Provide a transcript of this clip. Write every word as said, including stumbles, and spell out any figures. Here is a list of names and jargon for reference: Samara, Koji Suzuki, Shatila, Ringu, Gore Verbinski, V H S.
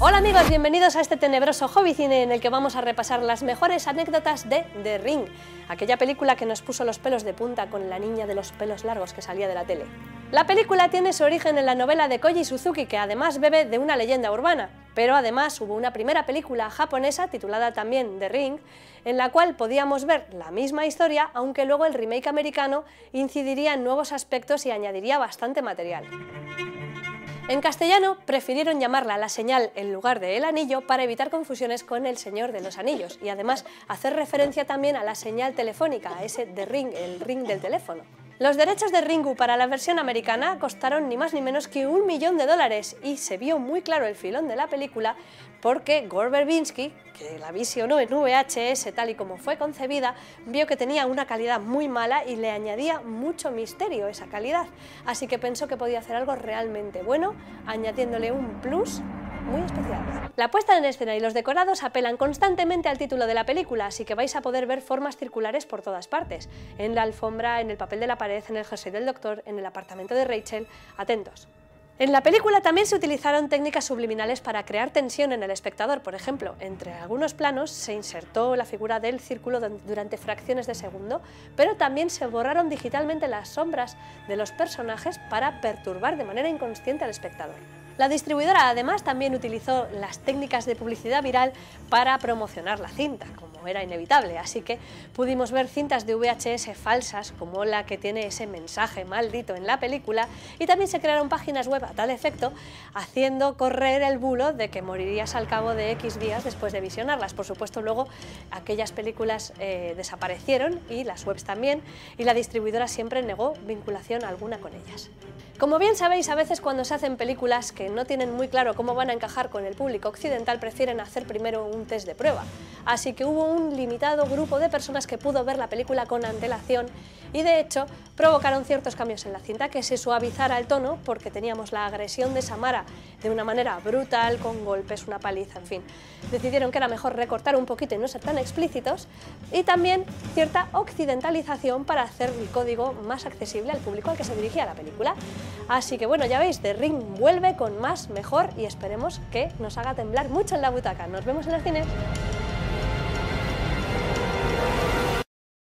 Hola amigos, bienvenidos a este tenebroso hobby cine en el que vamos a repasar las mejores anécdotas de The Ring, aquella película que nos puso los pelos de punta con la niña de los pelos largos que salía de la tele. La película tiene su origen en la novela de Koji Suzuki, que además bebe de una leyenda urbana, pero además hubo una primera película japonesa titulada también The Ring, en la cual podíamos ver la misma historia, aunque luego el remake americano incidiría en nuevos aspectos y añadiría bastante material. En castellano prefirieron llamarla La Señal en lugar de El Anillo para evitar confusiones con El Señor de los Anillos y además hacer referencia también a la señal telefónica, a ese The Ring, el ring del teléfono. Los derechos de Ringu para la versión americana costaron ni más ni menos que un millón de dólares y se vio muy claro el filón de la película porque Gore Verbinski, que la visionó en V H S tal y como fue concebida, vio que tenía una calidad muy mala y le añadía mucho misterio esa calidad, así que pensó que podía hacer algo realmente bueno, añadiéndole un plus muy especial. La puesta en escena y los decorados apelan constantemente al título de la película, así que vais a poder ver formas circulares por todas partes, en la alfombra, en el papel de la pared, en el jersey del doctor, en el apartamento de Rachel, atentos. En la película también se utilizaron técnicas subliminales para crear tensión en el espectador, por ejemplo, entre algunos planos se insertó la figura del círculo durante fracciones de segundo, pero también se borraron digitalmente las sombras de los personajes para perturbar de manera inconsciente al espectador. La distribuidora además también utilizó las técnicas de publicidad viral para promocionar la cinta, como era inevitable, así que pudimos ver cintas de V H S falsas como la que tiene ese mensaje maldito en la película y también se crearon páginas web a tal efecto, haciendo correr el bulo de que morirías al cabo de equis días después de visionarlas. Por supuesto luego aquellas películas eh, desaparecieron y las webs también, y la distribuidora siempre negó vinculación alguna con ellas. Como bien sabéis, a veces cuando se hacen películas que no tienen muy claro cómo van a encajar con el público occidental, prefieren hacer primero un test de prueba. Así que hubo un limitado grupo de personas que pudo ver la película con antelación y de hecho provocaron ciertos cambios en la cinta, que se suavizara el tono porque teníamos la agresión de Samara de una manera brutal, con golpes, una paliza, en fin. Decidieron que era mejor recortar un poquito y no ser tan explícitos, y también cierta occidentalización para hacer el código más accesible al público al que se dirigía la película. Así que bueno, ya veis, The Ring vuelve con más, mejor y esperemos que nos haga temblar mucho en la butaca. Nos vemos en el cine.